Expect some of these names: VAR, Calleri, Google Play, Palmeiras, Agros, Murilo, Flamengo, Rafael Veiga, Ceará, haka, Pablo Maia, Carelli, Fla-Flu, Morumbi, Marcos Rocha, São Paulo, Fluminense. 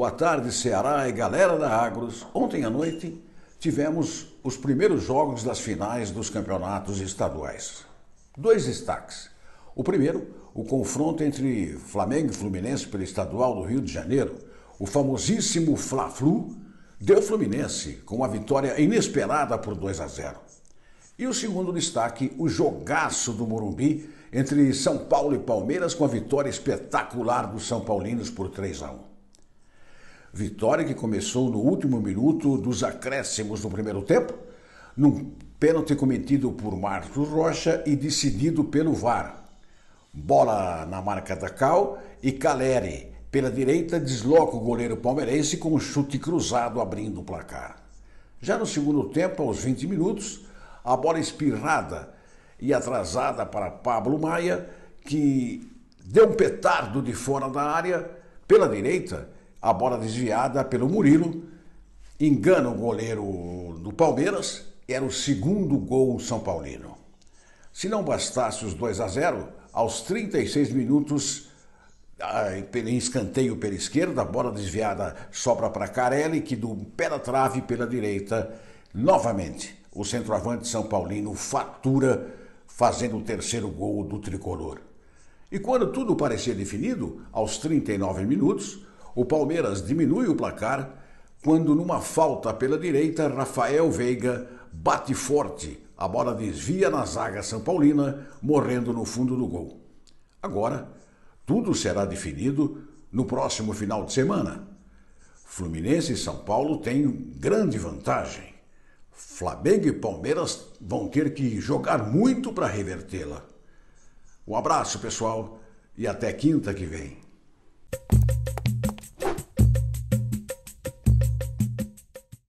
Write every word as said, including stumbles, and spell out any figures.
Boa tarde, Ceará e galera da Agros. Ontem à noite tivemos os primeiros jogos das finais dos campeonatos estaduais. Dois destaques. O primeiro, o confronto entre Flamengo e Fluminense pelo estadual do Rio de Janeiro. O famosíssimo Fla-Flu deu Fluminense com uma vitória inesperada por dois a zero. E o segundo destaque, o jogaço do Morumbi entre São Paulo e Palmeiras com a vitória espetacular dos São Paulinos por três a um. Vitória que começou no último minuto dos acréscimos do primeiro tempo, num pênalti cometido por Marcos Rocha e decidido pelo V A R. Bola na marca da Cal e Calleri, pela direita, desloca o goleiro palmeirense com um chute cruzado abrindo o placar. Já no segundo tempo, aos vinte minutos, a bola espirrada e atrasada para Pablo Maia, que deu um petardo de fora da área, pela direita, a bola desviada pelo Murilo, engana o goleiro do Palmeiras, era o segundo gol são paulino. Se não bastasse os dois a zero, aos trinta e seis minutos, em escanteio pela esquerda, a bola desviada sobra para Carelli, que do pé da trave pela direita, novamente, o centroavante são paulino fatura, fazendo o terceiro gol do tricolor. E quando tudo parecia definido, aos trinta e nove minutos, o Palmeiras diminui o placar quando, numa falta pela direita, Rafael Veiga bate forte. A bola desvia na zaga são paulina, morrendo no fundo do gol. Agora, tudo será definido no próximo final de semana. Fluminense e São Paulo têm grande vantagem. Flamengo e Palmeiras vão ter que jogar muito para revertê-la. Um abraço, pessoal, e até quinta que vem.